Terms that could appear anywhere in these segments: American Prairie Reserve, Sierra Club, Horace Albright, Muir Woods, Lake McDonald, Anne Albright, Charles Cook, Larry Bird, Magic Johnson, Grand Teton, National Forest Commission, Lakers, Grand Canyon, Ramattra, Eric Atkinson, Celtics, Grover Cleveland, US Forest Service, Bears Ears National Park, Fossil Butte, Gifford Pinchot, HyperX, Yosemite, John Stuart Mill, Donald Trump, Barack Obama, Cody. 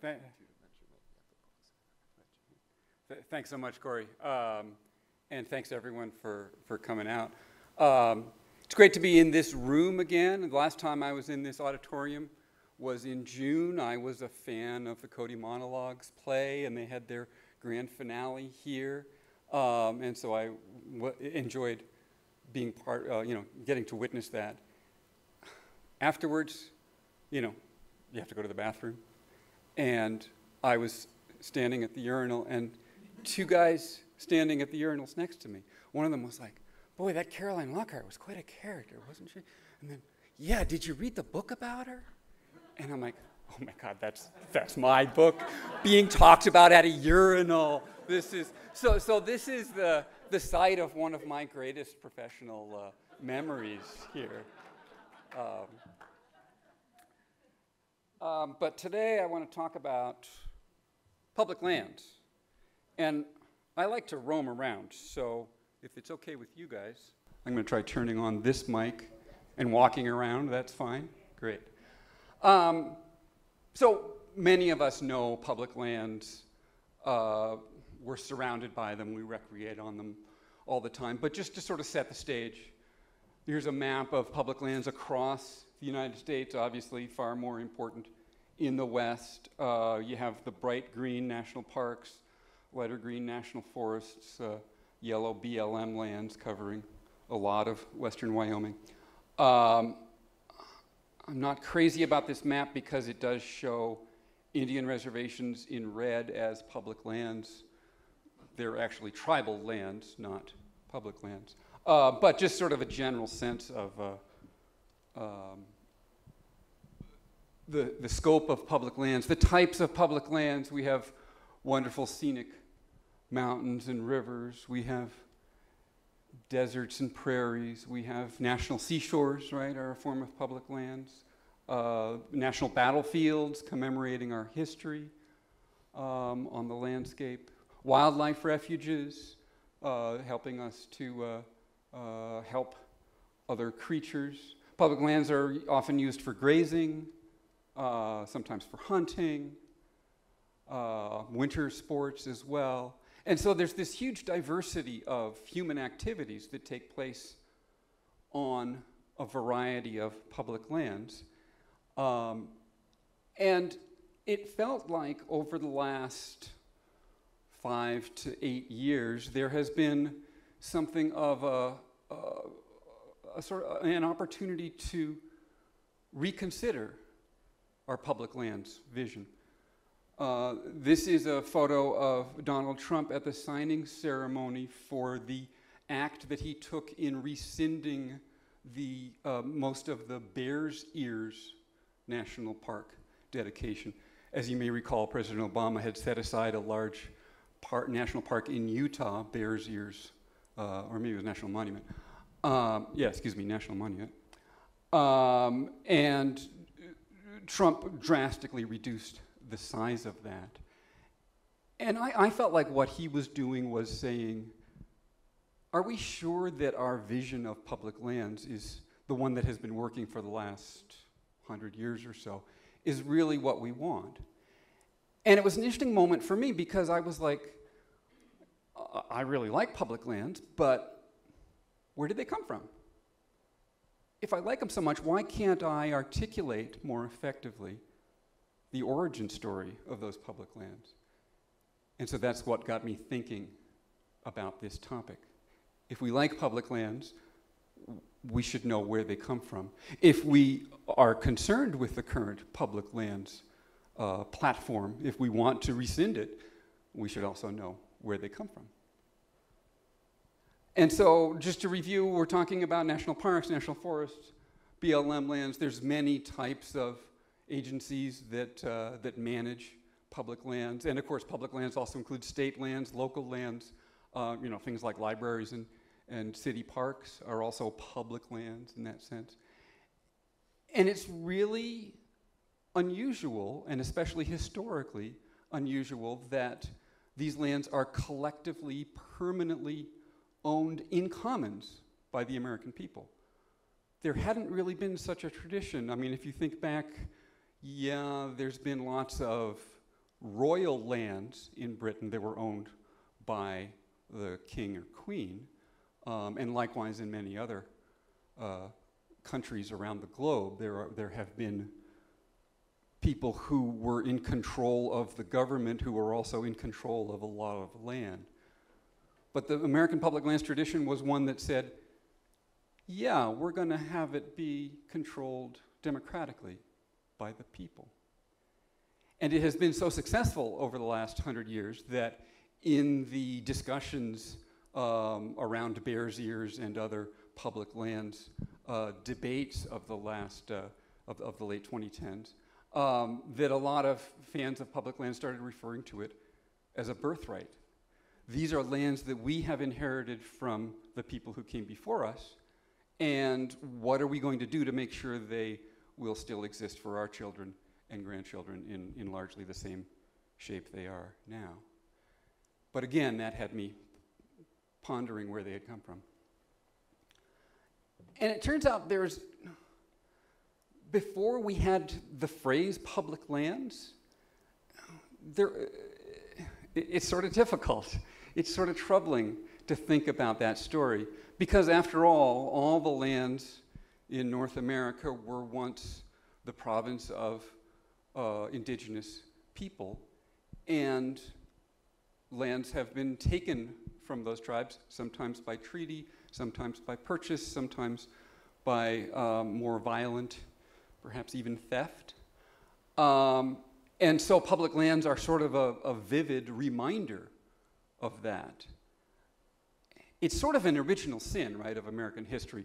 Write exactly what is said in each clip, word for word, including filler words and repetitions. Th th th thanks so much, Corey. Um, and thanks everyone for, for coming out. Um, it's great to be in this room again. The last time I was in this auditorium was in June. I was a fan of the Cody Monologues play, and they had their grand finale here. Um, and so I w enjoyed being part, uh, you know, getting to witness that. Afterwards, you know, you have to go to the bathroom. And I was standing at the urinal, and two guys standing at the urinals next to me. One of them was like, boy, that Caroline Lockhart was quite a character, wasn't she? And then, yeah, did you read the book about her? And I'm like, oh my God, that's, that's my book being talked about at a urinal. This is, so, so this is the, the site of one of my greatest professional uh, memories here. Um, Um, but today I want to talk about public lands, and I like to roam around, so if it's okay with you guys, I'm going to try turning on this mic and walking around. That's fine. Great. Um, so many of us know public lands. Uh, we're surrounded by them. We recreate on them all the time. But just to sort of set the stage, here's a map of public lands across the United States, obviously far more important in the West. Uh, you have the bright green national parks, lighter green national forests, uh, yellow B L M lands covering a lot of western Wyoming. Um, I'm not crazy about this map because it does show Indian reservations in red as public lands. They're actually tribal lands, not public lands. Uh, but just sort of a general sense of uh, um, the, the scope of public lands, the types of public lands. We have wonderful scenic mountains and rivers. We have deserts and prairies. We have national seashores, right, are a form of public lands. Uh, national battlefields commemorating our history um, on the landscape. Wildlife refuges uh, helping us to uh, Uh, help other creatures. Public lands are often used for grazing, uh, sometimes for hunting, uh, winter sports as well. And so there's this huge diversity of human activities that take place on a variety of public lands. Um, and it felt like over the last five to eight years, there has been something of a, a, a sort of an opportunity to reconsider our public lands vision. Uh, this is a photo of Donald Trump at the signing ceremony for the act that he took in rescinding the uh, most of the Bears Ears National Park dedication. As you may recall, President Obama had set aside a large park, national park in Utah, Bears Ears. Uh, or maybe it was National Monument. Um, yeah, excuse me, National Monument. Um, and Trump drastically reduced the size of that. And I, I felt like what he was doing was saying, are we sure that our vision of public lands is the one that has been working for the last hundred years or so, is really what we want? And it was an interesting moment for me because I was like, I really like public lands, but where did they come from? If I like them so much, why can't I articulate more effectively the origin story of those public lands? And so that's what got me thinking about this topic. If we like public lands, we should know where they come from. If we are concerned with the current public lands uh, platform, if we want to rescind it, we should also know where they come from. And so just to review, we're talking about national parks, national forests, B L M lands. There's many types of agencies that, uh, that manage public lands. And of course, public lands also include state lands, local lands. Uh, you know, things like libraries and, and city parks are also public lands in that sense. And it's really unusual, and especially historically unusual, that these lands are collectively, permanently owned in commons by the American people. There hadn't really been such a tradition. I mean, if you think back Yeah, there's been lots of royal lands in Britain that were owned by the king or queen, um, and likewise in many other uh, countries around the globe. There are, there have been people who were in control of the government who were also in control of a lot of land. But the American public lands tradition was one that said, yeah, we're going to have it be controlled democratically by the people. And it has been so successful over the last hundred years that in the discussions um, around Bears Ears and other public lands uh, debates of the last, uh, of, of the late twenty tens, um, that a lot of fans of public land started referring to it as a birthright. These are lands that we have inherited from the people who came before us, and what are we going to do to make sure they will still exist for our children and grandchildren in, in largely the same shape they are now? But again, that had me pondering where they had come from. And it turns out there's, before we had the phrase public lands, there, it's sort of difficult. It's sort of troubling to think about that story, because after all, all the lands in North America were once the province of uh, indigenous people, and lands have been taken from those tribes, sometimes by treaty, sometimes by purchase, sometimes by um, more violent, perhaps even theft. Um, and so public lands are sort of a, a vivid reminder of that. It's sort of an original sin, right, of American history.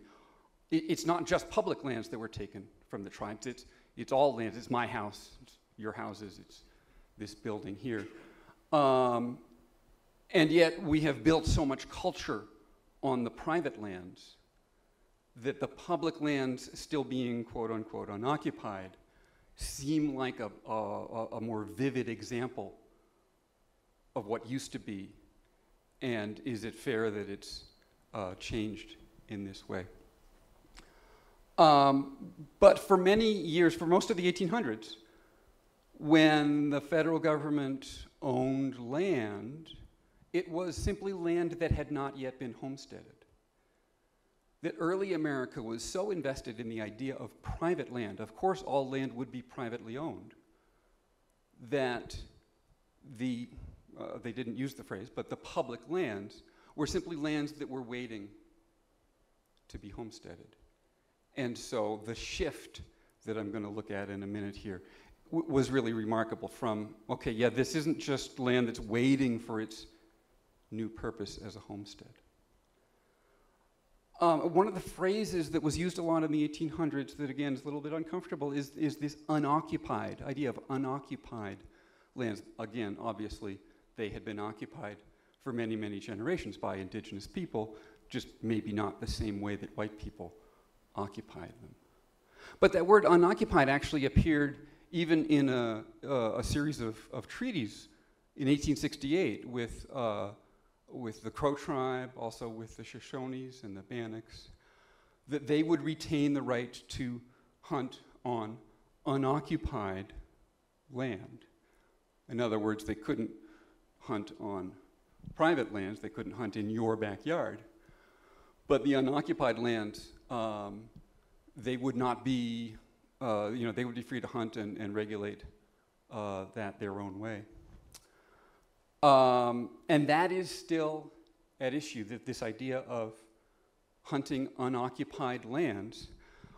It, it's not just public lands that were taken from the tribes. It's, it's all lands. It's my house, it's your houses, it's this building here. Um, and yet we have built so much culture on the private lands that the public lands still being, quote unquote, unoccupied seem like a, a, a more vivid example of what used to be. And is it fair that it's uh, changed in this way? Um, but for many years, for most of the eighteen hundreds, when the federal government owned land, it was simply land that had not yet been homesteaded. That early America was so invested in the idea of private land, of course all land would be privately owned, that the Uh, they didn't use the phrase, but the public lands were simply lands that were waiting to be homesteaded. And so the shift that I'm going to look at in a minute here w was really remarkable from, okay, yeah, this isn't just land that's waiting for its new purpose as a homestead. Um, one of the phrases that was used a lot in the eighteen hundreds that, again, is a little bit uncomfortable is, is this unoccupied, idea of unoccupied lands. Again, obviously, they had been occupied for many, many generations by indigenous people, just maybe not the same way that white people occupied them. But that word unoccupied actually appeared even in a, uh, a series of, of treaties in eighteen sixty-eight with, uh, with the Crow tribe, also with the Shoshones and the Bannocks, that they would retain the right to hunt on unoccupied land. In other words, they couldn't hunt on private lands, they couldn't hunt in your backyard, but the unoccupied lands, um, they would not be, uh, you know, they would be free to hunt and, and regulate uh, that their own way. Um, and that is still at issue, that this idea of hunting unoccupied lands.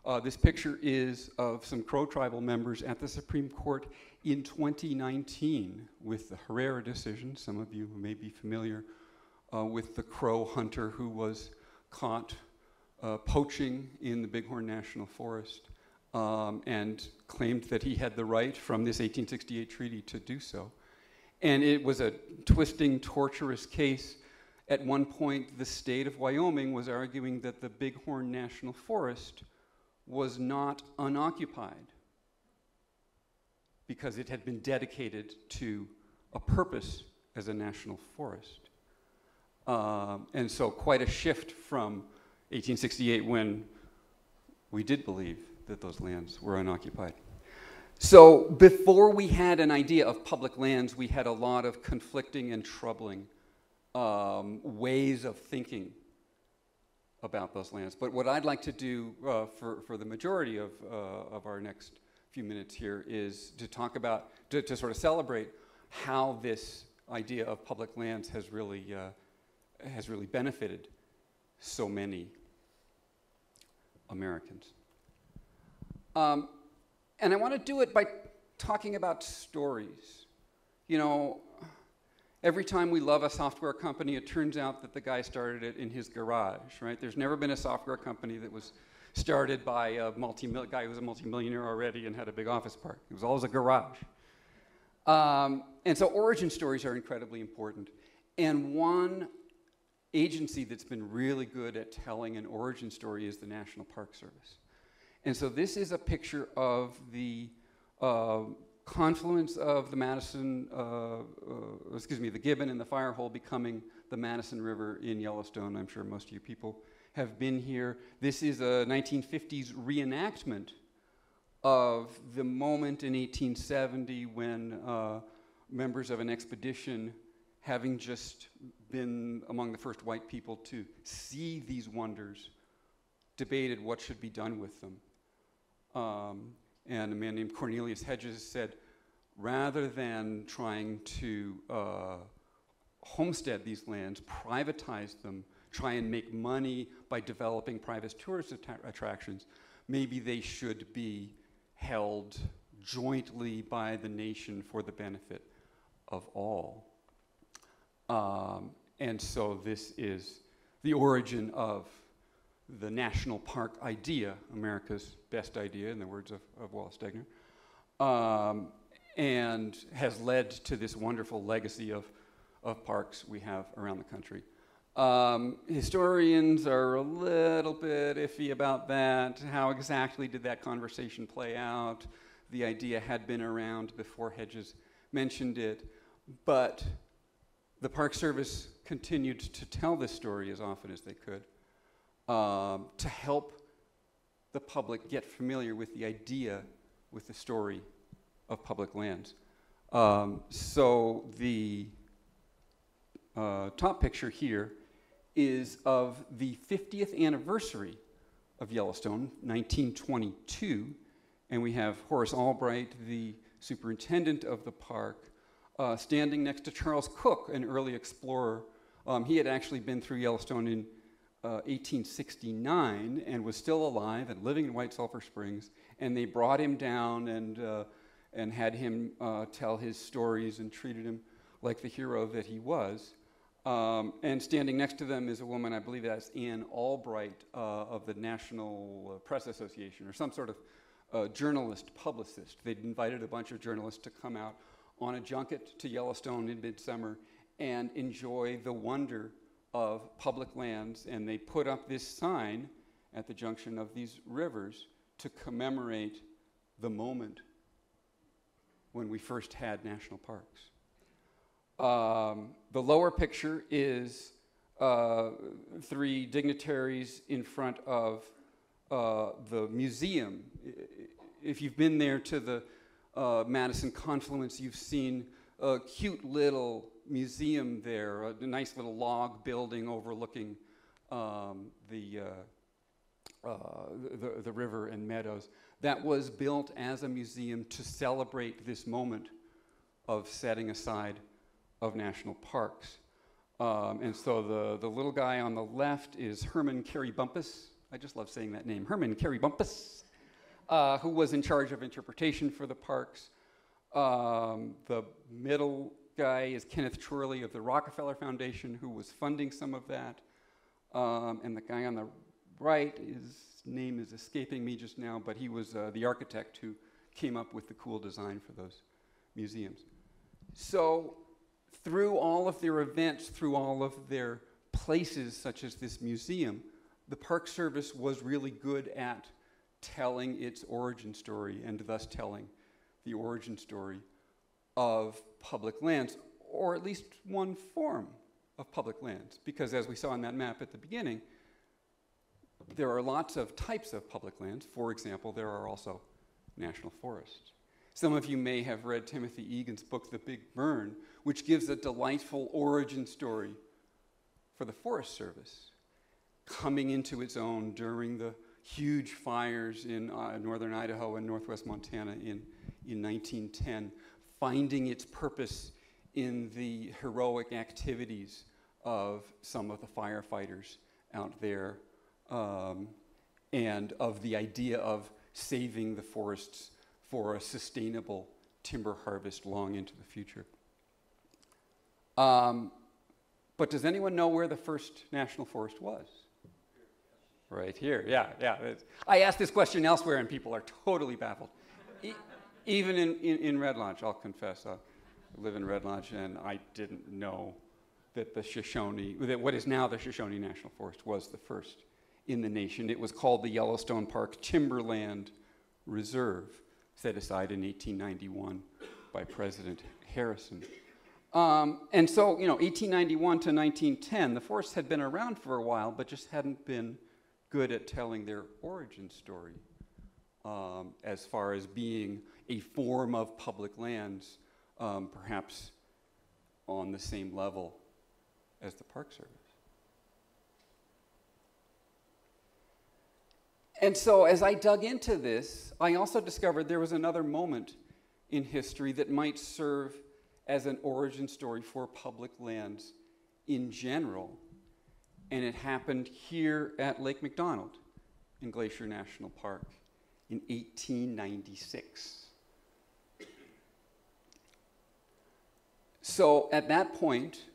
Uh, this picture is of some Crow tribal members at the Supreme Court in twenty nineteen with the Herrera decision. Some of you may be familiar uh, with the Crow hunter who was caught uh, poaching in the Bighorn National Forest um, and claimed that he had the right from this eighteen sixty-eight treaty to do so. And it was a twisting, torturous case. At one point, the state of Wyoming was arguing that the Bighorn National Forest was not unoccupied because it had been dedicated to a purpose as a national forest. Um, and so quite a shift from eighteen sixty-eight when we did believe that those lands were unoccupied. So before we had an idea of public lands, we had a lot of conflicting and troubling um, ways of thinking about those lands. But what I'd like to do uh, for, for the majority of, uh, of our next few minutes here is to talk about, to, to sort of celebrate how this idea of public lands has really, uh, has really benefited so many Americans. Um, And I want to do it by talking about stories. You know, every time we love a software company, it turns out that the guy started it in his garage, right? There's never been a software company that was started by a multi-mil- guy who was a multimillionaire already and had a big office park. It was always a garage. Um, and so origin stories are incredibly important. And one agency that's been really good at telling an origin story is the National Park Service. And so this is a picture of the uh, confluence of the Madison, uh, uh, excuse me, the Gibbon and the Firehole becoming the Madison River in Yellowstone. I'm sure most of you people have been here. This is a nineteen fifties reenactment of the moment in eighteen seventy when uh, members of an expedition, having just been among the first white people to see these wonders, debated what should be done with them. Um, and a man named Cornelius Hedges said, rather than trying to uh, homestead these lands, privatize them, try and make money by developing private tourist att attractions, maybe they should be held jointly by the nation for the benefit of all. Um, and so this is the origin of the national park idea, America's best idea, in the words of, of Wallace Stegner, um, and has led to this wonderful legacy of, of parks we have around the country. Um, historians are a little bit iffy about that. How exactly did that conversation play out? The idea had been around before Hedges mentioned it, but the Park Service continued to tell this story as often as they could, Um, to help the public get familiar with the idea, with the story of public lands. Um, so the uh, top picture here is of the fiftieth anniversary of Yellowstone, nineteen twenty-two, and we have Horace Albright, the superintendent of the park, uh, standing next to Charles Cook, an early explorer. Um, he had actually been through Yellowstone in Uh, eighteen sixty-nine and was still alive and living in White Sulphur Springs, and they brought him down and, uh, and had him uh, tell his stories and treated him like the hero that he was. Um, and standing next to them is a woman, I believe that's Anne Albright uh, of the National Press Association or some sort of uh, journalist publicist. They'd invited a bunch of journalists to come out on a junket to Yellowstone in midsummer and enjoy the wonder of public lands, and they put up this sign at the junction of these rivers to commemorate the moment when we first had national parks. Um, the lower picture is uh, three dignitaries in front of uh, the museum. If you've been there to the uh, Madison confluence, you've seen a cute little museum there, a nice little log building overlooking um, the, uh, uh, the, the river and meadows. That was built as a museum to celebrate this moment of setting aside of national parks. Um, and so the, the little guy on the left is Herman Chorley Bumpus. I just love saying that name, Herman Chorley Bumpus, uh, who was in charge of interpretation for the parks. Um, the middle guy is Kenneth Chorley of the Rockefeller Foundation, who was funding some of that. Um, and the guy on the right, his name is escaping me just now, but he was uh, the architect who came up with the cool design for those museums. So through all of their events, through all of their places, such as this museum, the Park Service was really good at telling its origin story and thus telling the origin story of public lands, or at least one form of public lands, because as we saw in that map at the beginning, there are lots of types of public lands. For example, there are also national forests. Some of you may have read Timothy Egan's book, The Big Burn, which gives a delightful origin story for the Forest Service, coming into its own during the huge fires in uh, northern Idaho and northwest Montana in, in nineteen ten, finding its purpose in the heroic activities of some of the firefighters out there, um, and of the idea of saving the forests for a sustainable timber harvest long into the future. Um, but does anyone know where the first national forest was? Right here, yeah, yeah. I asked this question elsewhere and people are totally baffled. E even in, in, in Red Lodge, I'll confess, I live in Red Lodge and I didn't know that the Shoshone, that what is now the Shoshone National Forest was the first in the nation. It was called the Yellowstone Park Timberland Reserve, set aside in eighteen ninety-one by President Harrison. Um, and so, you know, eighteen ninety-one to nineteen ten, the forests had been around for a while, but just hadn't been good at telling their origin story um, as far as being a form of public lands, um, perhaps on the same level as the Park Service. And so as I dug into this, I also discovered there was another moment in history that might serve as an origin story for public lands in general. And it happened here at Lake McDonald in Glacier National Park in eighteen ninety-six. So at that point,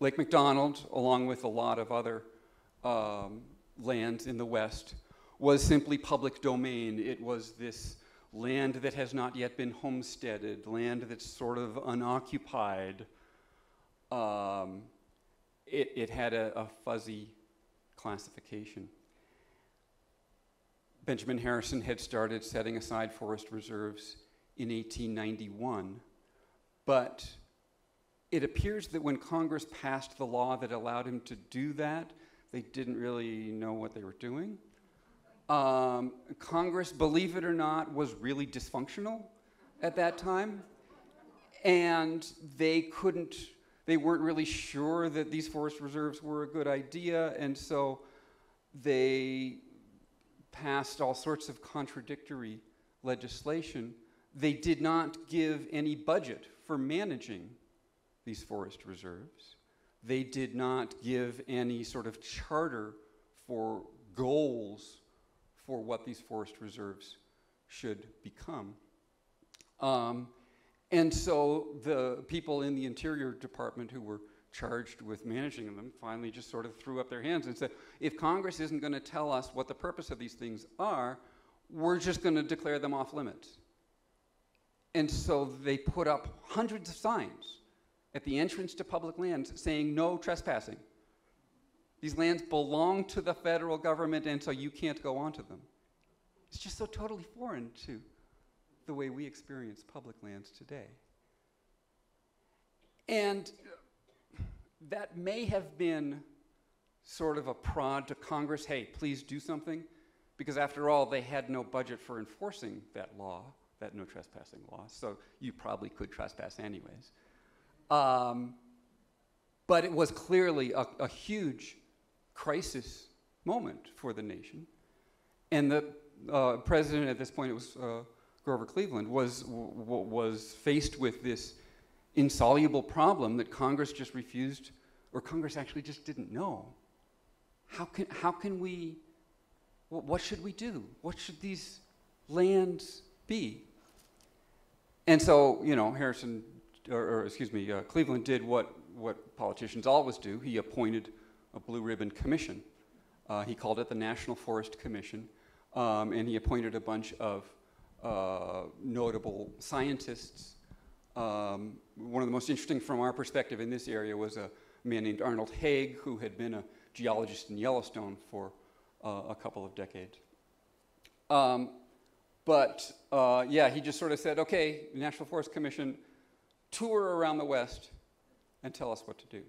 Lake McDonald, along with a lot of other um, lands in the West, was simply public domain. It was this land that has not yet been homesteaded, land that's sort of unoccupied. Um, it, it had a, a fuzzy classification. Benjamin Harrison had started setting aside forest reserves in eighteen ninety-one, but it appears that when Congress passed the law that allowed him to do that, they didn't really know what they were doing. Um, Congress, believe it or not, was really dysfunctional at that time, and they couldn't, they weren't really sure that these forest reserves were a good idea, and so they passed all sorts of contradictory legislation. They did not give any budget for managing these forest reserves. They did not give any sort of charter for goals for what these forest reserves should become. Um, and so the people in the Interior Department who were charged with managing them finally just sort of threw up their hands and said, if Congress isn't going to tell us what the purpose of these things are, we're just going to declare them off limits. And so they put up hundreds of signs at the entrance to public lands saying no trespassing. These lands belong to the federal government, and so you can't go onto them. It's just so totally foreign to the way we experience public lands today. And that may have been sort of a prod to Congress, hey, please do something, because after all, they had no budget for enforcing that law, that no trespassing law, so you probably could trespass anyways. Um, but it was clearly a, a huge crisis moment for the nation. And the uh, president at this point, it was uh, Grover Cleveland, was, w was faced with this insoluble problem that Congress just refused, or Congress actually just didn't know. How can, how can we, well, what should we do? What should these lands be? And so, you know, Harrison, or, or excuse me, uh, Cleveland did what, what politicians always do. He appointed a blue ribbon commission. Uh, he called it the National Forest Commission, um, and he appointed a bunch of uh, notable scientists. Um, one of the most interesting from our perspective in this area was a man named Arnold Hague, who had been a geologist in Yellowstone for uh, a couple of decades. Um, but uh, yeah, he just sort of said, okay, National Forest Commission, tour around the West and tell us what to do.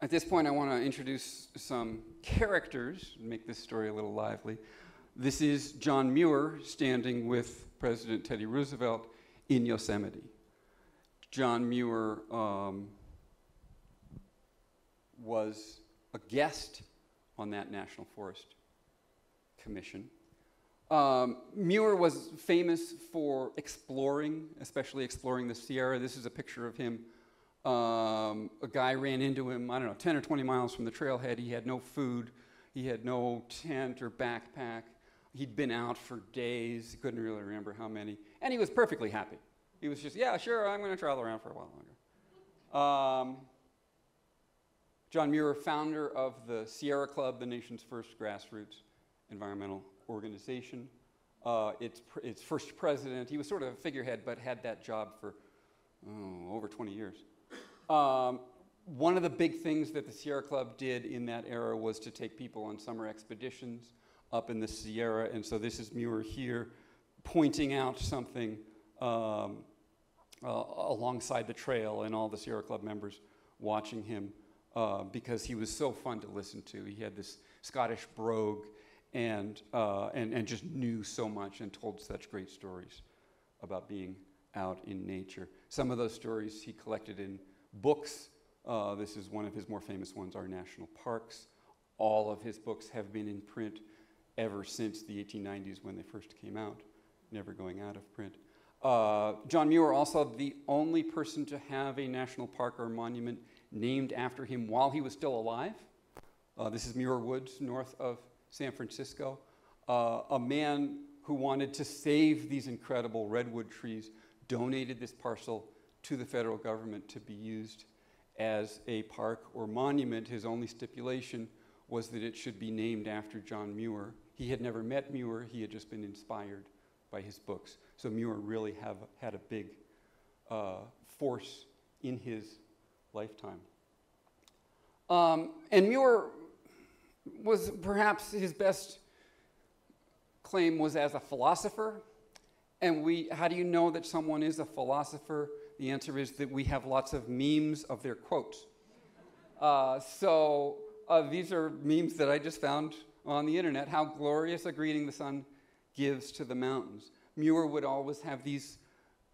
At this point, I want to introduce some characters, make this story a little lively. This is John Muir standing with President Teddy Roosevelt in Yosemite. John Muir um, was a guest on that National Forest Commission. Um, Muir was famous for exploring, especially exploring the Sierra. This is a picture of him. Um, a guy ran into him, I don't know, ten or twenty miles from the trailhead. He had no food. He had no tent or backpack. He'd been out for days. Couldn't really remember how many. And he was perfectly happy. He was just, yeah, sure, I'm going to travel around for a while longer. Um, John Muir, founder of the Sierra Club, the nation's first grassroots environmental organization. Uh, its, pr its first president. He was sort of a figurehead, but had that job for oh, over twenty years. Um, one of the big things that the Sierra Club did in that era was to take people on summer expeditions up in the Sierra. And so this is Muir here pointing out something um, uh, alongside the trail, and all the Sierra Club members watching him uh, because he was so fun to listen to. He had this Scottish brogue and, uh, and, and just knew so much and told such great stories about being out in nature. Some of those stories he collected in books. Uh, this is one of his more famous ones, Our National Parks. All of his books have been in print ever since the eighteen nineties when they first came out, never going out of print. Uh, John Muir also the only person to have a national park or monument named after him while he was still alive. Uh, this is Muir Woods, north of San Francisco. Uh, a man who wanted to save these incredible redwood trees donated this parcel to the federal government to be used as a park or monument. His only stipulation was that it should be named after John Muir. He had never met Muir. He had just been inspired by his books. So Muir really have, had a big uh, force in his lifetime. Um, and Muir was perhaps his best claim was as a philosopher. And we, how do you know that someone is a philosopher? The answer is that we have lots of memes of their quotes. Uh, so uh, these are memes that I just found on the internet. How glorious a greeting the sun gives to the mountains. Muir would always have these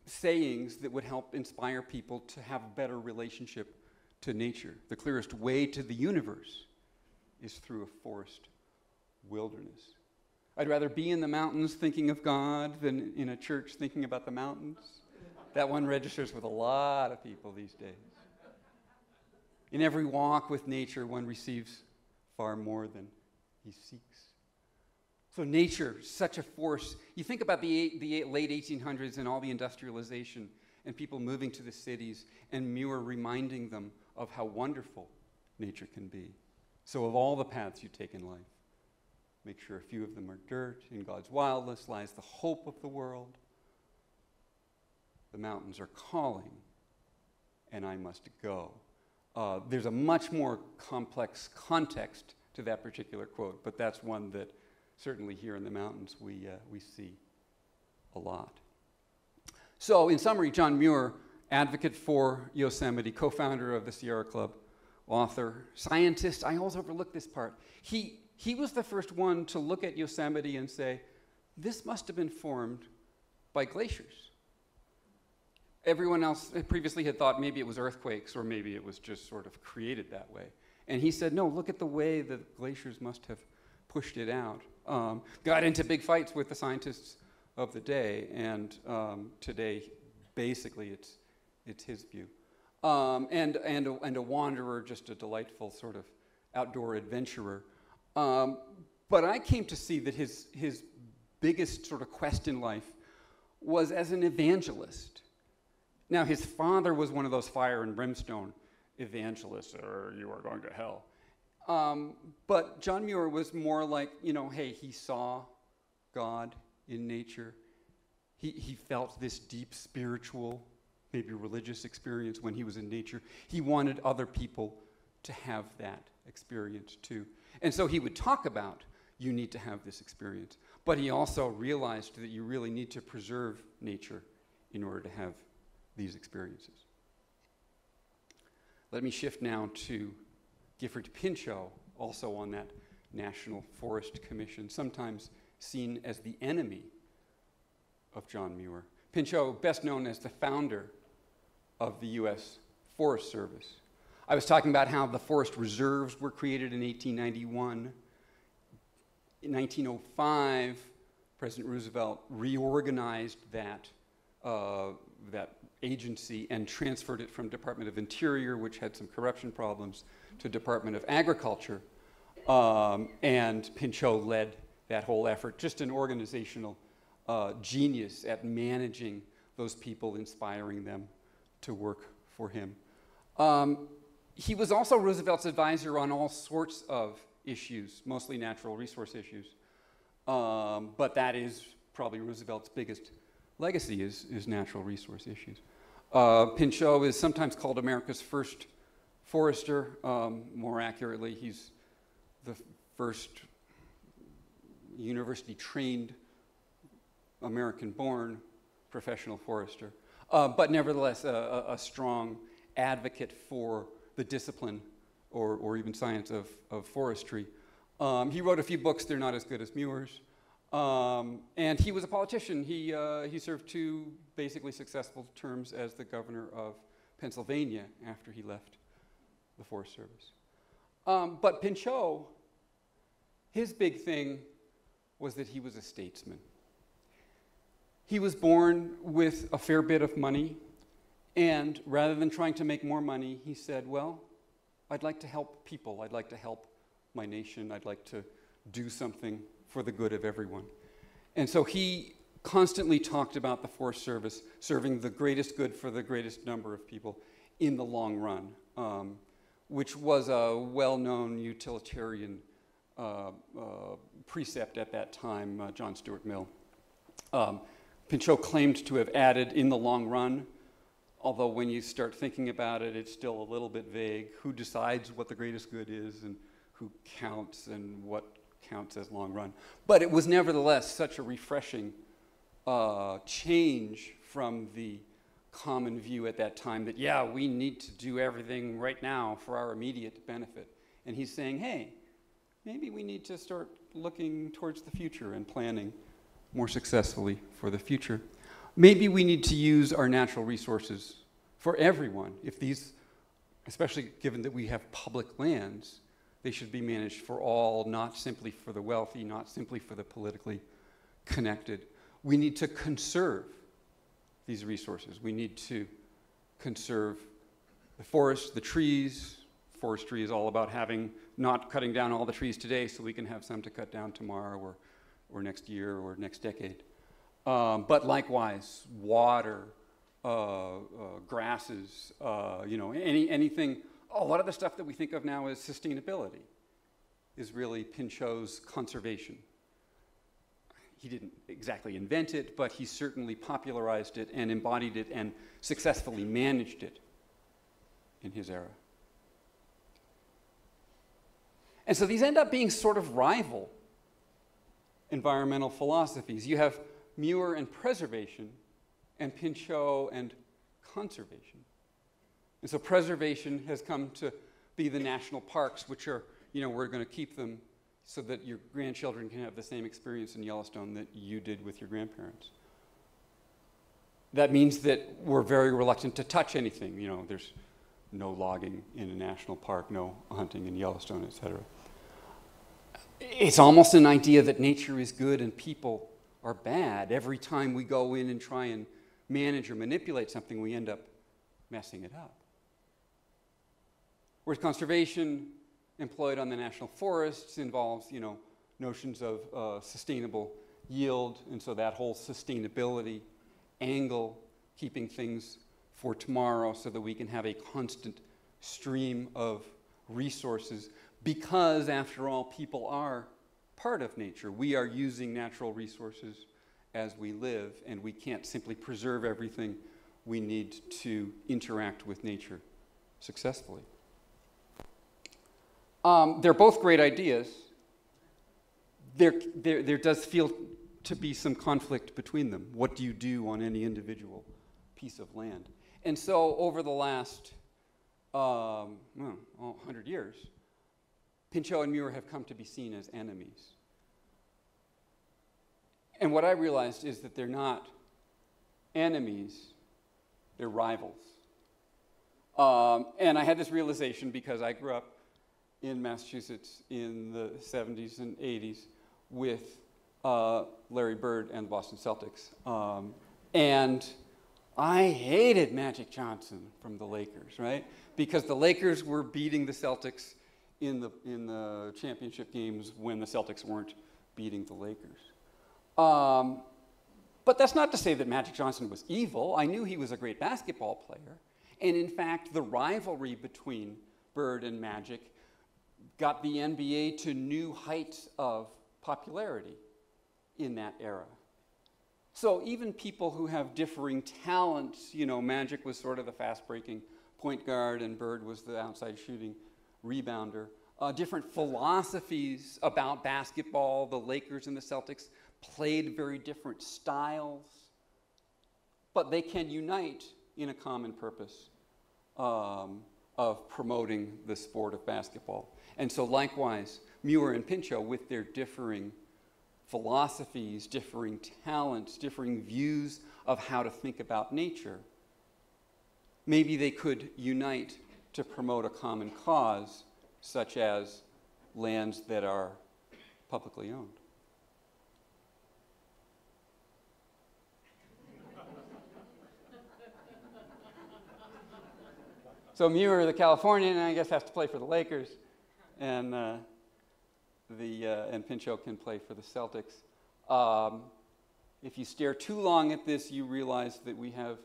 sayings that would help inspire people to have a better relationship to nature. The clearest way to the universe is through a forest wilderness. I'd rather be in the mountains thinking of God than in a church thinking about the mountains. That one registers with a lot of people these days. In every walk with nature, one receives far more than he seeks. So nature, such a force. You think about the, eight, the eight, late eighteen hundreds and all the industrialization and people moving to the cities, and Muir reminding them of how wonderful nature can be. So of all the paths you take in life, make sure a few of them are dirt. In God's wildness lies the hope of the world. The mountains are calling, and I must go. Uh, there's a much more complex context to that particular quote, but that's one that certainly here in the mountains we, uh, we see a lot. So in summary, John Muir, advocate for Yosemite, co-founder of the Sierra Club, author, scientist. I always overlook this part. He He was the first one to look at Yosemite and say, this must have been formed by glaciers. Everyone else previously had thought maybe it was earthquakes or maybe it was just sort of created that way. And he said, no, look at the way the glaciers must have pushed it out. Um, got into big fights with the scientists of the day, and um, today, basically, it's, it's his view. Um, and, and, a, and a wanderer, just a delightful sort of outdoor adventurer. Um, but I came to see that his, his biggest sort of quest in life was as an evangelist. Now, his father was one of those fire and brimstone evangelists, or you are going to hell. Um, but John Muir was more like, you know, hey, he saw God in nature. He, he felt this deep spiritual, maybe religious experience when he was in nature. He wanted other people to have that experience too. And so he would talk about, you need to have this experience. But he also realized that you really need to preserve nature in order to have these experiences. Let me shift now to Gifford Pinchot, also on that National Forest Commission, sometimes seen as the enemy of John Muir. Pinchot, best known as the founder of the U S Forest Service. I was talking about how the forest reserves were created in eighteen ninety-one. In nineteen oh five, President Roosevelt reorganized that, uh, that agency and transferred it from Department of Interior, which had some corruption problems, to Department of Agriculture. Um, and Pinchot led that whole effort, just an organizational uh, genius at managing those people, inspiring them to work for him. Um, he was also Roosevelt's advisor on all sorts of issues, mostly natural resource issues. Um, but that is probably Roosevelt's biggest legacy, is, is natural resource issues. Uh, Pinchot is sometimes called America's first forester. Um, more accurately, he's the first university-trained, American-born professional forester, uh, but nevertheless a, a strong advocate for the discipline or, or even science of, of forestry. Um, he wrote a few books. They're not as good as Muir's. Um, and he was a politician. He, uh, he served two basically successful terms as the governor of Pennsylvania after he left the Forest Service. Um, but Pinchot, his big thing was that he was a statesman. He was born with a fair bit of money, and rather than trying to make more money, he said, well, I'd like to help people. I'd like to help my nation. I'd like to do something for the good of everyone. And so he constantly talked about the Forest Service serving the greatest good for the greatest number of people in the long run, um, which was a well-known utilitarian uh, uh, precept at that time, uh, John Stuart Mill. Um, Pinchot claimed to have added in the long run, although when you start thinking about it, it's still a little bit vague. Who decides what the greatest good is and who counts and what counts as long run? But it was nevertheless such a refreshing uh, change from the common view at that time that, yeah, we need to do everything right now for our immediate benefit. And he's saying, hey, maybe we need to start looking towards the future and planning more successfully for the future. Maybe we need to use our natural resources for everyone. If these, especially given that we have public lands, they should be managed for all, not simply for the wealthy, not simply for the politically connected. We need to conserve these resources. We need to conserve the forest, the trees. Forestry is all about having, not cutting down all the trees today so we can have some to cut down tomorrow or, or next year or next decade. Um, but likewise, water, uh, uh, grasses, uh, you know, any, anything. A lot of the stuff that we think of now as sustainability is really Pinchot's conservation. He didn't exactly invent it, but he certainly popularized it and embodied it and successfully managed it in his era. And so these end up being sort of rival environmental philosophies. You have Muir and preservation, and Pinchot and conservation. And so preservation has come to be the national parks, which are, you know, we're going to keep them so that your grandchildren can have the same experience in Yellowstone that you did with your grandparents. That means that we're very reluctant to touch anything. You know, there's no logging in a national park, no hunting in Yellowstone, et cetera. It's almost an idea that nature is good and people are bad. Every time we go in and try and manage or manipulate something, we end up messing it up. Whereas conservation employed on the national forests involves, you know, notions of uh, sustainable yield, and so that whole sustainability angle, keeping things for tomorrow so that we can have a constant stream of resources, because after all, people are part of nature. We are using natural resources as we live, and we can't simply preserve everything. We need to interact with nature successfully. Um, they're both great ideas. There, there, there does feel to be some conflict between them. What do you do on any individual piece of land? And so over the last um, well, one hundred years, Pinchot and Muir have come to be seen as enemies. And what I realized is that they're not enemies, they're rivals. Um, and I had this realization because I grew up in Massachusetts in the seventies and eighties with uh, Larry Bird and the Boston Celtics. Um, and I hated Magic Johnson from the Lakers, right? Because the Lakers were beating the Celtics in the, in the championship games when the Celtics weren't beating the Lakers. Um, but that's not to say that Magic Johnson was evil. I knew he was a great basketball player. And in fact, the rivalry between Bird and Magic got the N B A to new heights of popularity in that era. So even people who have differing talents, you know, Magic was sort of the fast-breaking point guard and Bird was the outside shooting rebounder. Uh, different philosophies about basketball, the Lakers and the Celtics played very different styles, but they can unite in a common purpose um, of promoting the sport of basketball. And so likewise, Muir and Pinchot, with their differing philosophies, differing talents, differing views of how to think about nature, maybe they could unite to promote a common cause, such as lands that are publicly owned. So Muir, the Californian, I guess has to play for the Lakers, and uh, the uh, and Pinchot can play for the Celtics. Um, if you stare too long at this, you realize that we have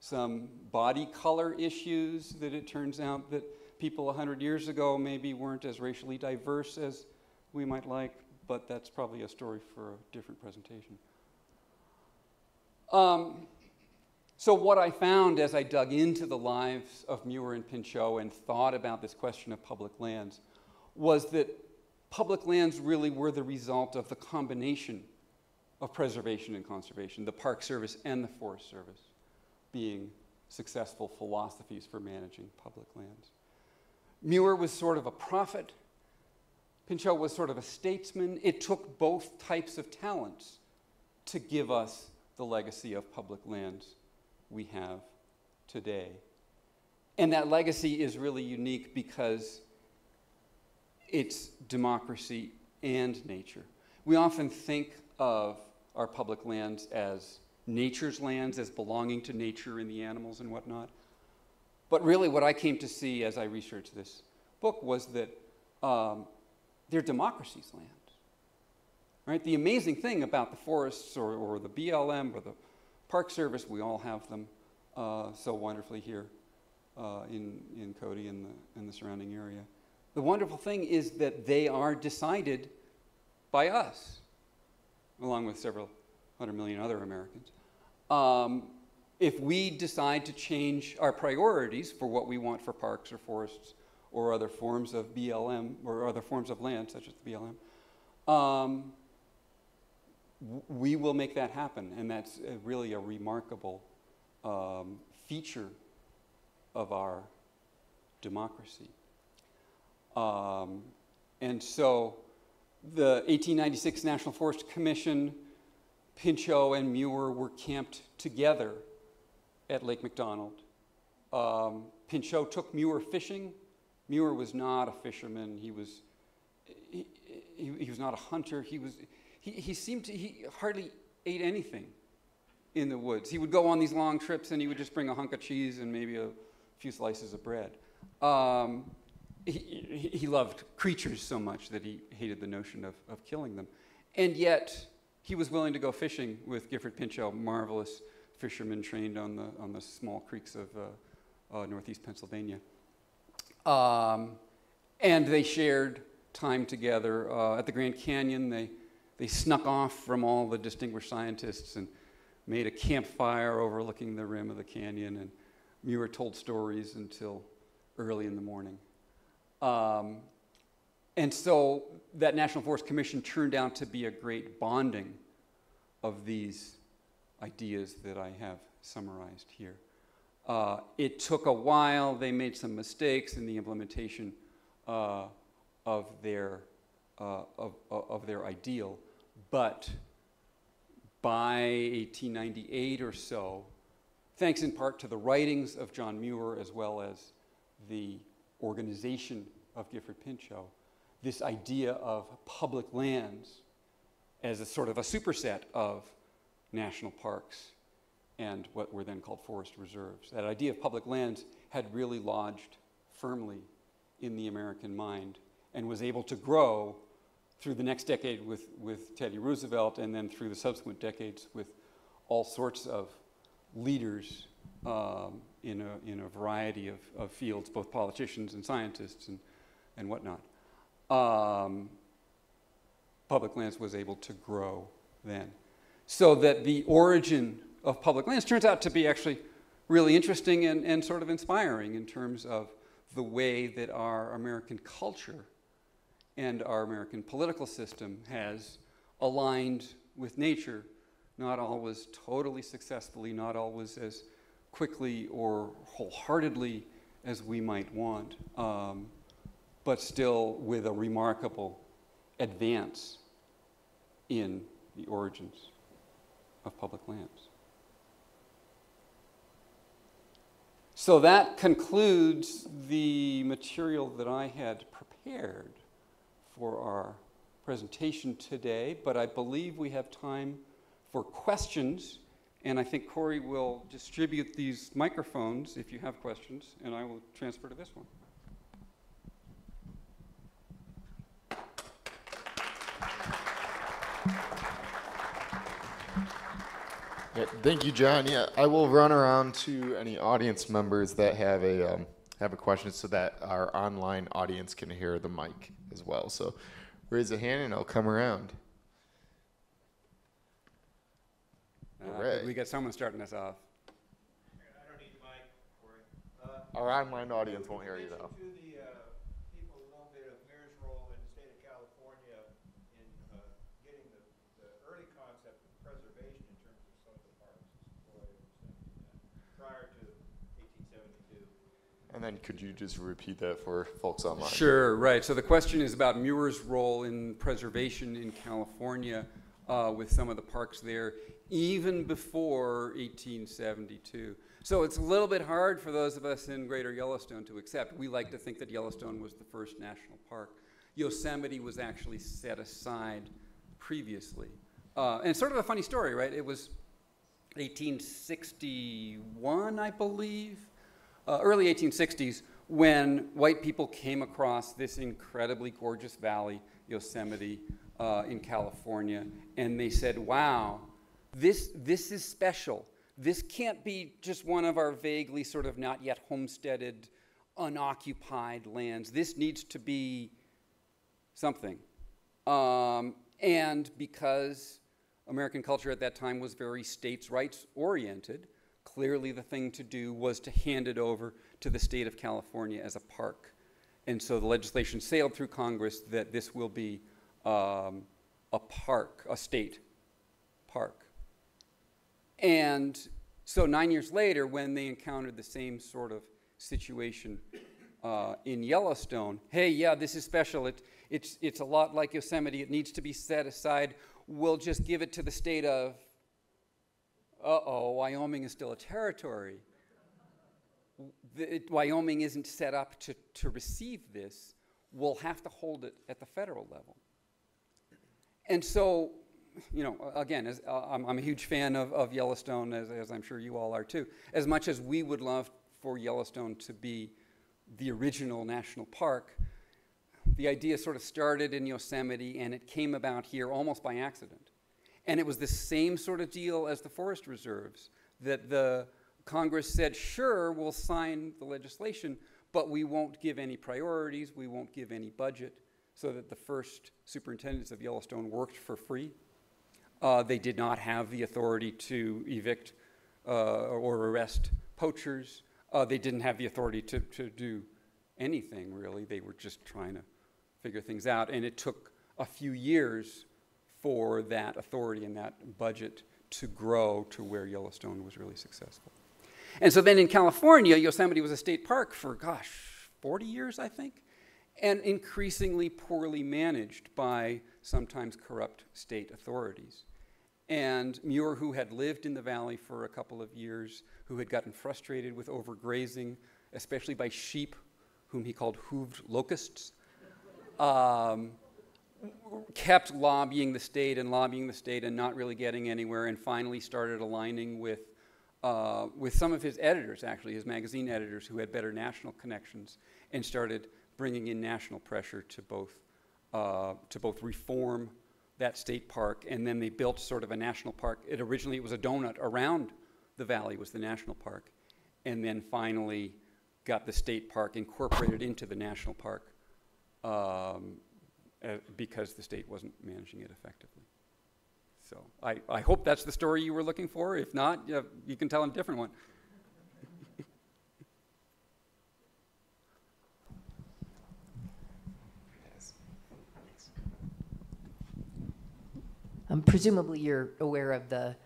some body color issues. That it turns out that people a hundred years ago maybe weren't as racially diverse as we might like, but that's probably a story for a different presentation. Um, So what I found as I dug into the lives of Muir and Pinchot and thought about this question of public lands was that public lands really were the result of the combination of preservation and conservation, the Park Service and the Forest Service being successful philosophies for managing public lands. Muir was sort of a prophet. Pinchot was sort of a statesman. It took both types of talents to give us the legacy of public lands we have today. And that legacy is really unique because it's democracy and nature. We often think of our public lands as nature's lands, as belonging to nature and the animals and whatnot. But really what I came to see as I researched this book was that um, they're democracy's land. Right? The amazing thing about the forests or, or the B L M or the Park Service, we all have them uh, so wonderfully here uh, in, in Cody and the, in the surrounding area. The wonderful thing is that they are decided by us, along with several hundred million other Americans. Um, if we decide to change our priorities for what we want for parks or forests or other forms of B L M or other forms of land, such as the B L M, um, we will make that happen, and that's a really a remarkable um, feature of our democracy. Um, and so the eighteen ninety-six National Forest Commission, Pinchot and Muir were camped together at Lake McDonald. Um, Pinchot took Muir fishing. Muir was not a fisherman. He was, he, he, he was not a hunter. He was... He, he seemed to, he hardly ate anything in the woods. He would go on these long trips and he would just bring a hunk of cheese and maybe a few slices of bread. Um, he, he loved creatures so much that he hated the notion of, of killing them. And yet he was willing to go fishing with Gifford Pinchot, marvelous fisherman trained on the, on the small creeks of uh, uh, northeast Pennsylvania. Um, and they shared time together uh, at the Grand Canyon. They They snuck off from all the distinguished scientists and made a campfire overlooking the rim of the canyon, and Muir told stories until early in the morning. Um, and so that National Forest Commission turned out to be a great bonding of these ideas that I have summarized here. Uh, it took a while. They made some mistakes in the implementation uh, of, their, uh, of, of their ideal. But by eighteen ninety-eight or so, thanks in part to the writings of John Muir as well as the organization of Gifford Pinchot, this idea of public lands as a sort of a superset of national parks and what were then called forest reserves. That idea of public lands had really lodged firmly in the American mind and was able to grow through the next decade with, with Teddy Roosevelt, and then through the subsequent decades with all sorts of leaders um, in, a, in a variety of, of fields, both politicians and scientists and, and whatnot. Um, public lands was able to grow then. So that the origin of public lands turns out to be actually really interesting and, and sort of inspiring in terms of the way that our American culture and our American political system has aligned with nature, not always totally successfully, not always as quickly or wholeheartedly as we might want, um, but still with a remarkable advance in the origins of public lands. So that concludes the material that I had prepared for our presentation today, but I believe we have time for questions, and I think Corey will distribute these microphones if you have questions, and I will transfer to this one. Yeah, thank you, John. Yeah, I will run around to any audience members that have a um, have a question so that our online audience can hear the mic as well. So raise a hand and I'll come around. Uh, All right. We got someone starting us off. I don't need the mic, Corey. Uh, our online audience won't hear you though. To the uh, people a little bit of Muir's role in the state of California in uh, getting the, the early concept of preservation in terms of some of the parks prior to eighteen seventy-two. And then could you just repeat that for folks online? Sure, right. So the question is about Muir's role in preservation in California uh, with some of the parks there, even before eighteen seventy-two. So it's a little bit hard for those of us in greater Yellowstone to accept. We like to think that Yellowstone was the first national park. Yosemite was actually set aside previously. Uh, and it's sort of a funny story, right? It was eighteen sixty-one, I believe. Uh, early eighteen sixties, when white people came across this incredibly gorgeous valley, Yosemite, uh, in California, and they said, wow, this, this is special. This can't be just one of our vaguely sort of not yet homesteaded, unoccupied lands. This needs to be something. Um, and because American culture at that time was very states' rights oriented, clearly the thing to do was to hand it over to the state of California as a park. And so the legislation sailed through Congress that this will be um, a park, a state park. And so nine years later, when they encountered the same sort of situation uh, in Yellowstone, hey, yeah, this is special. It, it's, it's a lot like Yosemite. It needs to be set aside. We'll just give it to the state of, uh-oh, Wyoming is still a territory. The, it, Wyoming isn't set up to, to receive this. We'll have to hold it at the federal level. And so, you know, again, as, uh, I'm, I'm a huge fan of, of Yellowstone, as, as I'm sure you all are too. As much as we would love for Yellowstone to be the original national park, the idea sort of started in Yosemite and it came about here almost by accident. And it was the same sort of deal as the forest reserves, that the Congress said, sure, we'll sign the legislation, but we won't give any priorities, we won't give any budget, so that the first superintendents of Yellowstone worked for free. Uh, they did not have the authority to evict uh, or arrest poachers. Uh, they didn't have the authority to, to do anything, really. They were just trying to figure things out, and it took a few years for that authority and that budget to grow to where Yellowstone was really successful. And so then in California, Yosemite was a state park for, gosh, forty years, I think, and increasingly poorly managed by sometimes corrupt state authorities. And Muir, who had lived in the valley for a couple of years, who had gotten frustrated with overgrazing, especially by sheep, whom he called hooved locusts, um, kept lobbying the state and lobbying the state and not really getting anywhere, and finally started aligning with, uh, with some of his editors, actually, his magazine editors who had better national connections, and started bringing in national pressure to both, uh, to both reform that state park, and then they built sort of a national park. It originally, it was a donut around the valley was the national park, and then finally got the state park incorporated into the national park um, uh, because the state wasn't managing it effectively. So I, I hope that's the story you were looking for. If not, you, have, you can tell a different one. Um, presumably you're aware of the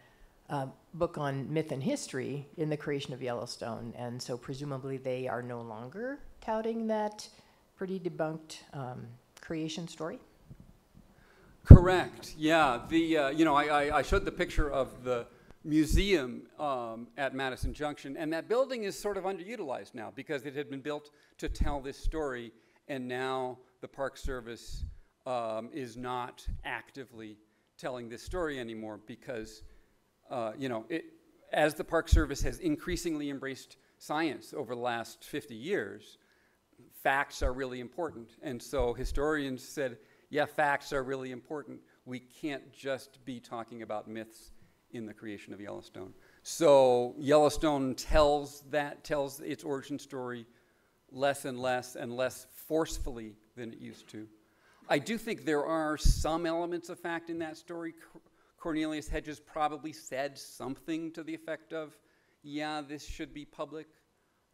uh, book on myth and history in the creation of Yellowstone, and so presumably they are no longer touting that pretty debunked um, creation story? Correct, yeah. The, uh, you know, I, I, I showed the picture of the museum um, at Madison Junction, and that building is sort of underutilized now because it had been built to tell this story, and now the Park Service um, is not actively telling this story anymore because, uh, you know, it, as the Park Service has increasingly embraced science over the last fifty years, facts are really important. And so historians said, yeah, facts are really important. We can't just be talking about myths in the creation of Yellowstone. So Yellowstone tells that, tells its origin story less and less and less forcefully than it used to. I do think there are some elements of fact in that story. Cornelius Hedges probably said something to the effect of, yeah, this should be public,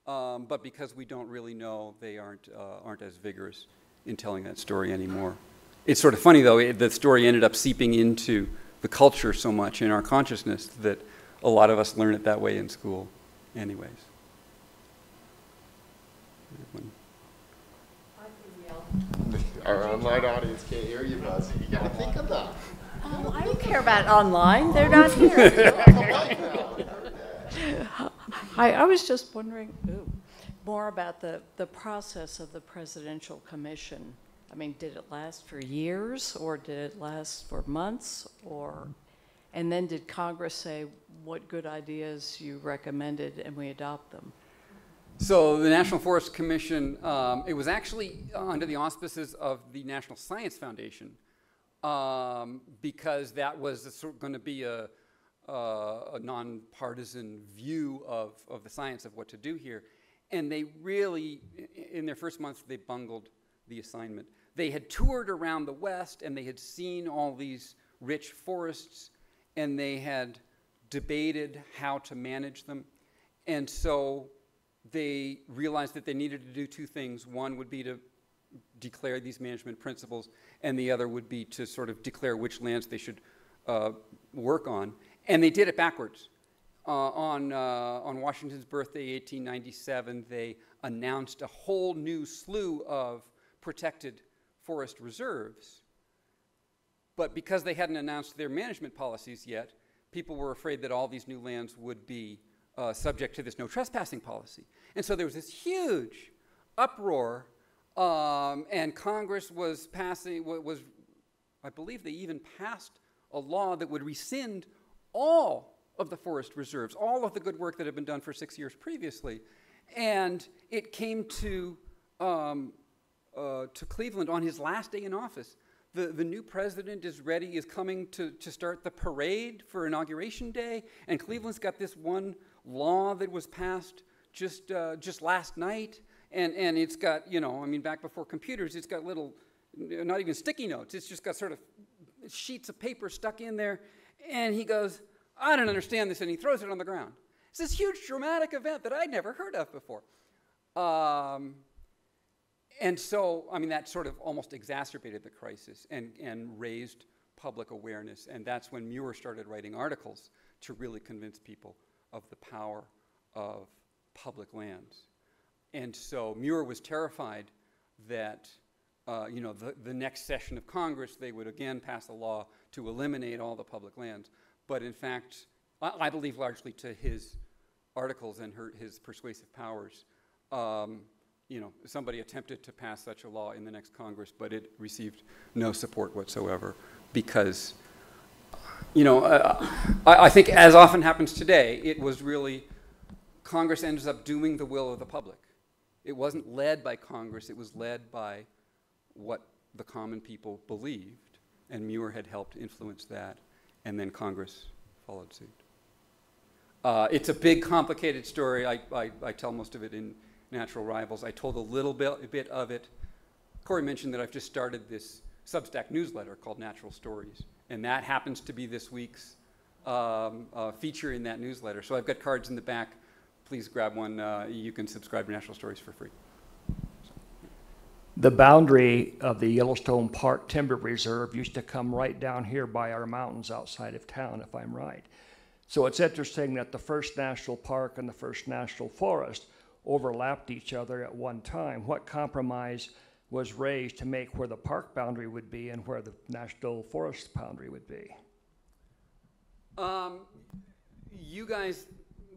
um, but because we don't really know, they aren't, uh, aren't as vigorous in telling that story anymore. It's sort of funny, though, it, the story ended up seeping into the culture so much in our consciousness that a lot of us learn it that way in school anyways. Our online audience can't hear you, Buzz. You gotta think about it. Oh, I don't care about online. They're not here. I, I was just wondering ooh, more about the, the process of the Presidential Commission. I mean, did it last for years, or did it last for months? Or, and then did Congress say what good ideas you recommended and we adopt them? So the National Forest Commission, um, it was actually under the auspices of the National Science Foundation um, because that was sort of going to be a, a, a nonpartisan view of, of the science of what to do here. And they really, in their first months, they bungled the assignment. They had toured around the West, and they had seen all these rich forests, and they had debated how to manage them. And so they realized that they needed to do two things. One would be to declare these management principles, and the other would be to sort of declare which lands they should uh, work on. And they did it backwards. Uh, on, uh, on Washington's birthday, eighteen ninety-seven, they announced a whole new slew of protected forest reserves. But because they hadn't announced their management policies yet, people were afraid that all these new lands would be Uh, subject to this no trespassing policy. And so there was this huge uproar, um, and Congress was passing, was, I believe they even passed a law that would rescind all of the forest reserves, all of the good work that had been done for six years previously. And it came to, um, uh, to Cleveland on his last day in office. The, the new president is ready, is coming to, to start the parade for Inauguration Day, and Cleveland's got this one law that was passed just uh, just last night, and and it's got, you know, I mean, back before computers, it's got little, not even sticky notes, it's just got sort of sheets of paper stuck in there, and he goes, I don't understand this, and he throws it on the ground. It's this huge dramatic event that I'd never heard of before. Um, and so, I mean, that sort of almost exacerbated the crisis and, and raised public awareness, and that's when Muir started writing articles to really convince people of the power of public lands. And so Muir was terrified that, uh, you know, the, the next session of Congress, they would again pass a law to eliminate all the public lands. but in fact, I, I believe largely to his articles and her, his persuasive powers. Um, you know, somebody attempted to pass such a law in the next Congress, but it received no support whatsoever because, you know, uh, I, I think as often happens today, it was really Congress ends up doing the will of the public. It wasn't led by Congress, it was led by what the common people believed, and Muir had helped influence that, and then Congress followed suit. Uh, it's a big, complicated story. I, I, I tell most of it in Natural Rivals. I told a little bit, a bit of it. Corey mentioned that I've just started this Substack newsletter called Natural Stories, and that happens to be this week's um, uh, feature in that newsletter. So I've got cards in the back. Please grab one. Uh, you can subscribe to Natural Stories for free. The boundary of the Yellowstone Park Timber Reserve used to come right down here by our mountains outside of town, if I'm right. So it's interesting that the first national park and the first national forest overlapped each other at one time. What compromise was raised to make where the park boundary would be and where the national forest boundary would be? Um, you guys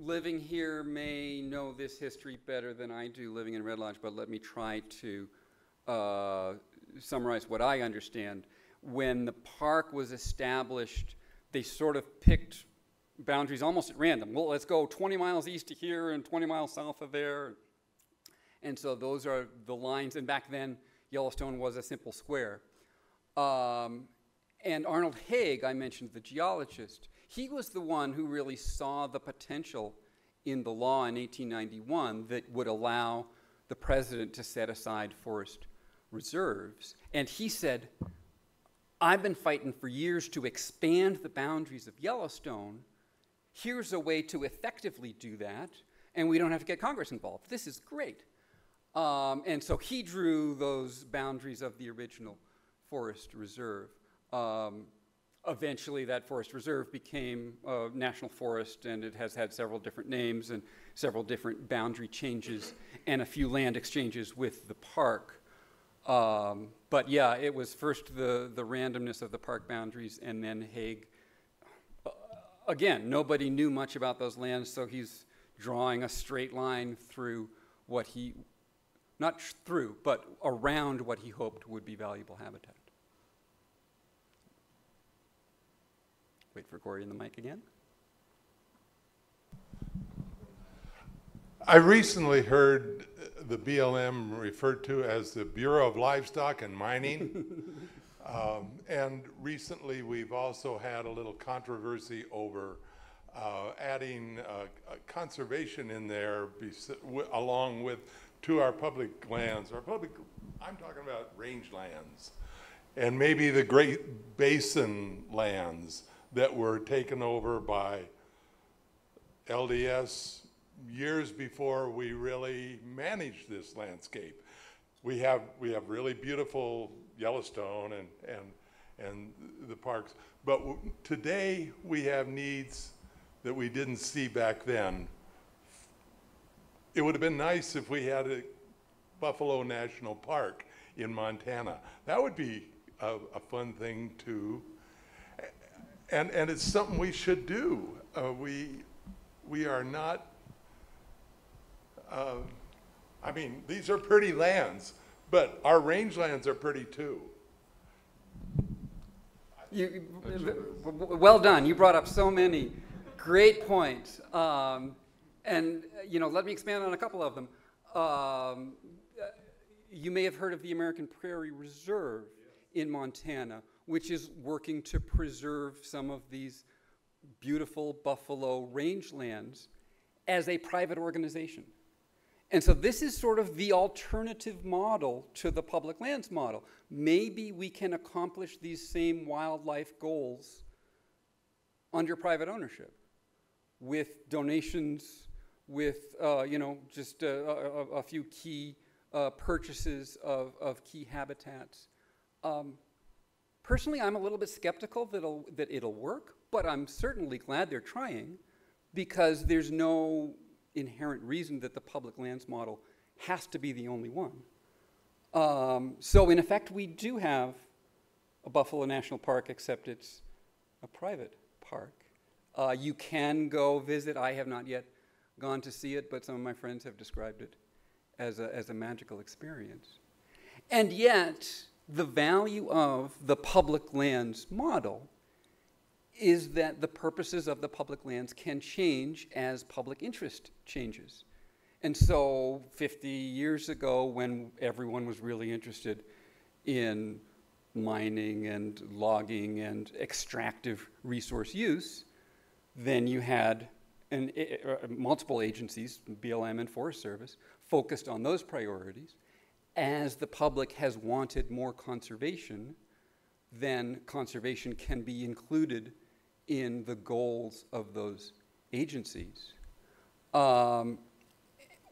living here may know this history better than I do living in Red Lodge, but let me try to uh, summarize what I understand. When the park was established, they sort of picked boundaries almost at random. Well, let's go twenty miles east of here and twenty miles south of there. And so those are the lines. And back then, Yellowstone was a simple square. Um, and Arnold Hague, I mentioned the geologist, he was the one who really saw the potential in the law in eighteen ninety-one that would allow the president to set aside forest reserves. And he said, I've been fighting for years to expand the boundaries of Yellowstone. Here's a way to effectively do that, and we don't have to get Congress involved. This is great. Um, and so he drew those boundaries of the original forest reserve. Um, Eventually, that forest reserve became a uh, national forest, and it has had several different names and several different boundary changes and a few land exchanges with the park. Um, but yeah, it was first the, the randomness of the park boundaries, and then Hague. Uh, again, nobody knew much about those lands, so he's drawing a straight line through what he, not through, but around what he hoped would be valuable habitat. Wait for Corey in the mic again. I recently heard the B L M referred to as the Bureau of Livestock and Mining. um, and recently we've also had a little controversy over uh, adding uh, conservation in there along with to our public lands. Our public, I'm talking about rangelands and maybe the Great Basin lands that were taken over by L D S years before we really managed this landscape. We have we have really beautiful Yellowstone and and and the parks, but w today we have needs that we didn't see back then. It would have been nice if we had a Buffalo National Park in Montana. That would be a, a fun thing to. And, and it's something we should do. Uh, we, we are not, uh, I mean, these are pretty lands, but our rangelands are pretty too. You, well done, you brought up so many great points. Um, and, you know, let me expand on a couple of them. Um, you may have heard of the American Prairie Reserve in Montana, which is working to preserve some of these beautiful buffalo rangelands as a private organization. And so this is sort of the alternative model to the public lands model. Maybe we can accomplish these same wildlife goals under private ownership with donations, with uh, you know, just a, a, a few key uh, purchases of, of key habitats. Um, Personally, I'm a little bit skeptical that it'll, that it'll work, but I'm certainly glad they're trying because there's no inherent reason that the public lands model has to be the only one. Um, so in effect, we do have a Buffalo National Park, except it's a private park. Uh, you can go visit. I have not yet gone to see it, but some of my friends have described it as a, as a magical experience. And yet, the value of the public lands model is that the purposes of the public lands can change as public interest changes. And so fifty years ago, when everyone was really interested in mining and logging and extractive resource use, then you had an, uh, multiple agencies, B L M and Forest Service, focused on those priorities. As the public has wanted more conservation, then conservation can be included in the goals of those agencies. Um,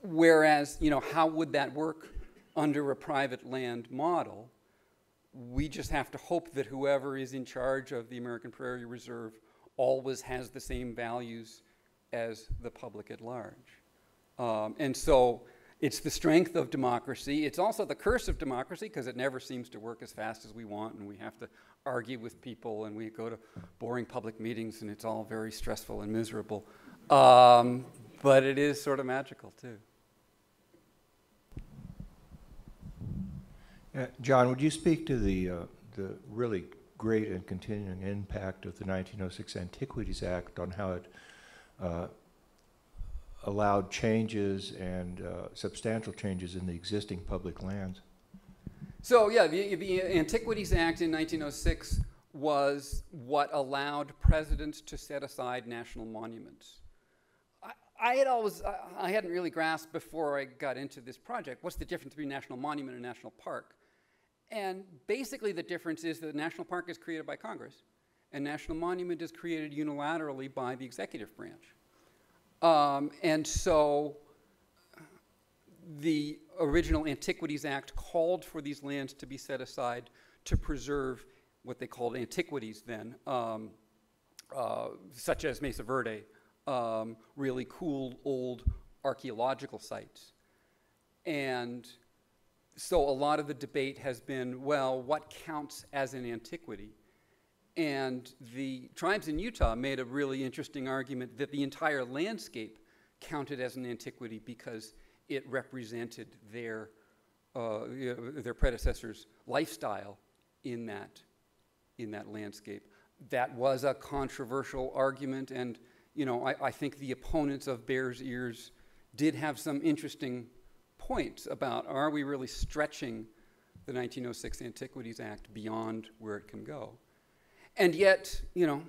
Whereas, you know, how would that work under a private land model? We just have to hope that whoever is in charge of the American Prairie Reserve always has the same values as the public at large. Um, and so it's the strength of democracy. It's also the curse of democracy because it never seems to work as fast as we want, and we have to argue with people, and we go to boring public meetings, and it's all very stressful and miserable. Um, but it is sort of magical, too. Uh, John, would you speak to the, uh, the really great and continuing impact of the nineteen oh six Antiquities Act on how it uh, allowed changes and uh, substantial changes in the existing public lands? So yeah, the, the Antiquities Act in nineteen oh six was what allowed presidents to set aside national monuments. I, I had always, I, I hadn't really grasped before I got into this project, what's the difference between national monument and national park? And basically the difference is that the national park is created by Congress and national monument is created unilaterally by the executive branch. Um, and so the original Antiquities Act called for these lands to be set aside to preserve what they called antiquities then, um, uh, such as Mesa Verde, um, really cool old archaeological sites. And so a lot of the debate has been, well, what counts as an antiquity? And the tribes in Utah made a really interesting argument that the entire landscape counted as an antiquity because it represented their, uh, their predecessors' lifestyle in that, in that landscape. That was a controversial argument, and you know, I, I think the opponents of Bears Ears did have some interesting points about, are we really stretching the nineteen oh six Antiquities Act beyond where it can go? And yet, you know,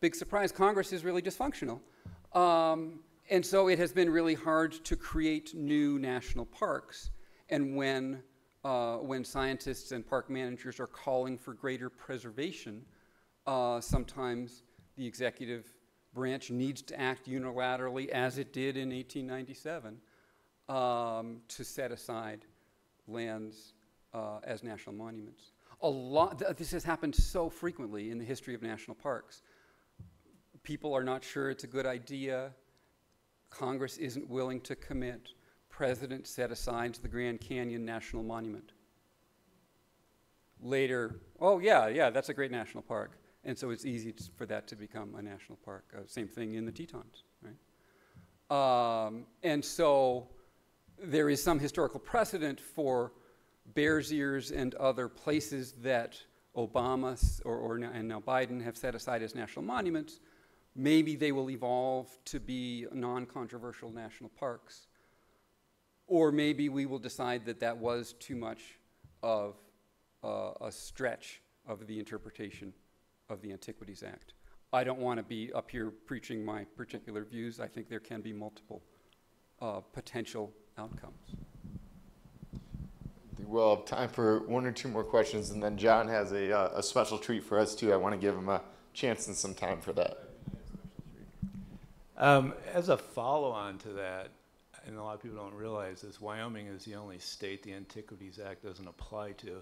big surprise, Congress is really dysfunctional. Um, and so it has been really hard to create new national parks. And when, uh, when scientists and park managers are calling for greater preservation, uh, sometimes the executive branch needs to act unilaterally, as it did in eighteen ninety-seven. Um, to set aside lands uh, as national monuments. A lot, th this has happened so frequently in the history of national parks. People are not sure it's a good idea. Congress isn't willing to commit. President set aside the Grand Canyon National Monument. Later, oh yeah, yeah, that's a great national park. And so it's easy for that to become a national park. Uh, same thing in the Tetons, right? Um, and so there is some historical precedent for Bears Ears and other places that Obama or, or now, and now Biden have set aside as national monuments. Maybe they will evolve to be non-controversial national parks. Or maybe we will decide that that was too much of uh, a stretch of the interpretation of the Antiquities Act. I don't want to be up here preaching my particular views. I think there can be multiple uh, potential outcomes. We'll have time for one or two more questions, and then John has a, uh, a special treat for us, too. I want to give him a chance and some time for that. Um, as a follow-on to that, and a lot of people don't realize this, Wyoming is the only state the Antiquities Act doesn't apply to.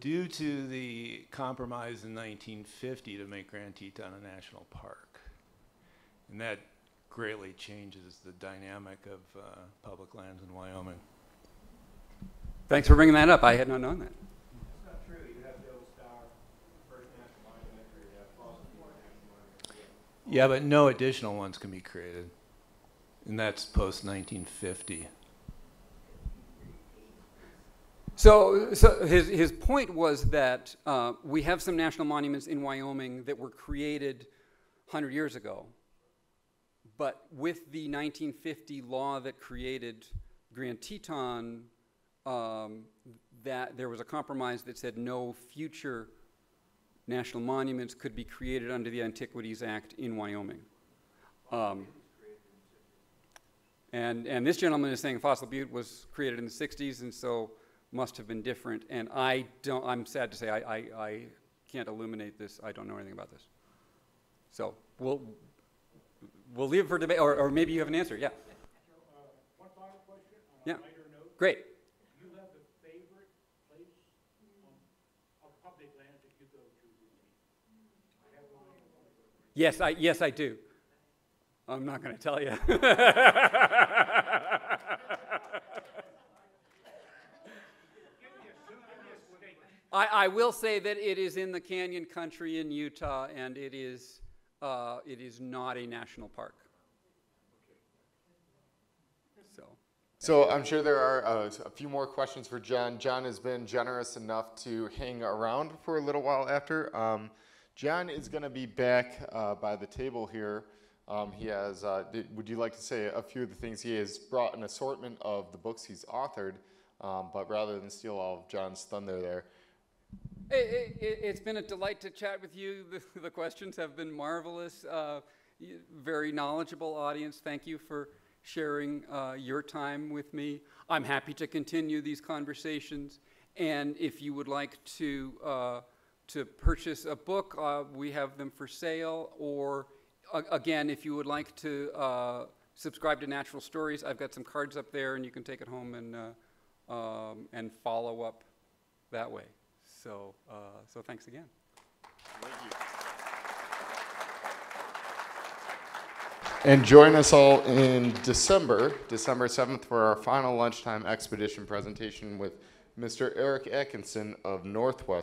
Due to the compromise in nineteen fifty to make Grand Teton a national park. And that greatly changes the dynamic of uh, public lands in Wyoming. Thanks for bringing that up. I had not known that. That's not true. You have the Old Star First National Monument, or you have Falls National Monument. Yeah, but no additional ones can be created. And that's post nineteen fifty. So, so his, his point was that uh, we have some national monuments in Wyoming that were created one hundred years ago. But with the nineteen fifty law that created Grand Teton, um, that there was a compromise that said no future national monuments could be created under the Antiquities Act in Wyoming. Um, and, and this gentleman is saying Fossil Butte was created in the sixties, and so must have been different, and I don't, I'm sad to say I, I, I can't illuminate this. I don't know anything about this. So we'll, we'll leave it for debate, or, or maybe you have an answer, yeah. So, uh, one final question on a yeah. lighter note. Great. Do you have a favorite place on, on public land that you go to? I have one. Yes, I, yes, I do. I'm not going to tell you. I, I will say that it is in the canyon country in Utah, and it is, uh, it is not a national park. So, so I'm sure there are uh, a few more questions for John. John has been generous enough to hang around for a little while after. Um, John is going to be back uh, by the table here. Um, he has, uh, did, would you like to say a few of the things? He has brought an assortment of the books he's authored, um, but rather than steal all of John's thunder there, It, it, it's been a delight to chat with you. The, the questions have been marvelous. Uh, very knowledgeable audience. Thank you for sharing uh, your time with me. I'm happy to continue these conversations. And if you would like to uh, to purchase a book, uh, we have them for sale. Or uh, again, if you would like to uh, subscribe to Natural Stories, I've got some cards up there, and you can take it home and uh, um, and follow up that way. So, uh, so thanks again. Thank you. And join us all in December, December seventh, for our final lunchtime expedition presentation with Mister Eric Atkinson of Northwest.